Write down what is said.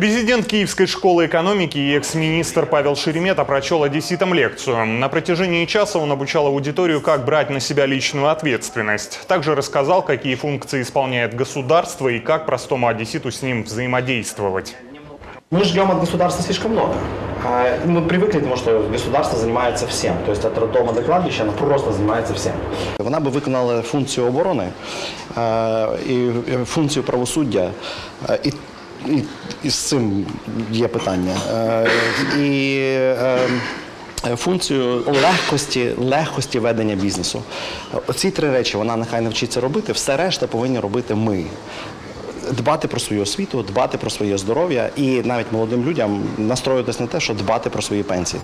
Президент Киевской школы экономики и экс-министр Павел Шеремета прочел одесситам лекцию. На протяжении часа он обучал аудиторию, как брать на себя личную ответственность. Также рассказал, какие функции исполняет государство и как простому одесситу с ним взаимодействовать. Мы ждем от государства слишком много. Мы привыкли к тому, что государство занимается всем. То есть от роддома до кладбища оно просто занимается всем. Вона би виконала функцію оборони і функцію правосуддя. І з цим є питання. Функцію легкості ведення бізнесу. Оці три речі вона нехай навчиться робити, все решта повинні робити ми. Дбати про свою освіту, дбати про своє здоров'я і навіть молодим людям настроюватись на те, що дбати про свої пенсії.